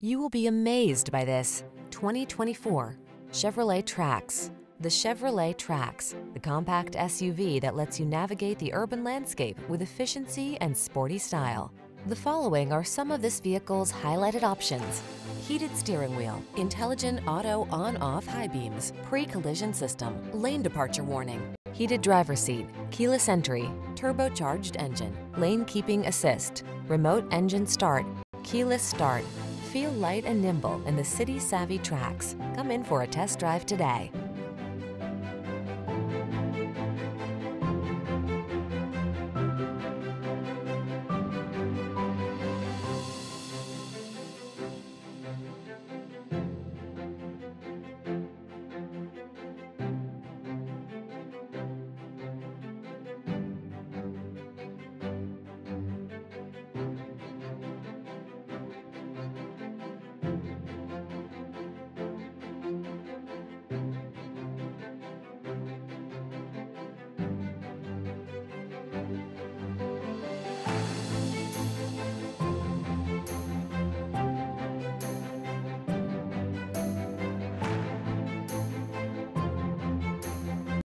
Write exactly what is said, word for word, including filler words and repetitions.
You will be amazed by this twenty twenty-four Chevrolet Trax. The Chevrolet Trax, the compact S U V that lets you navigate the urban landscape with efficiency and sporty style. The following are some of this vehicle's highlighted options: heated steering wheel, intelligent auto on-off high beams, pre-collision system, lane departure warning, heated driver's seat, keyless entry, turbocharged engine, lane keeping assist, remote engine start, keyless start. Feel light and nimble in the city-savvy Trax. Come in for a test drive today.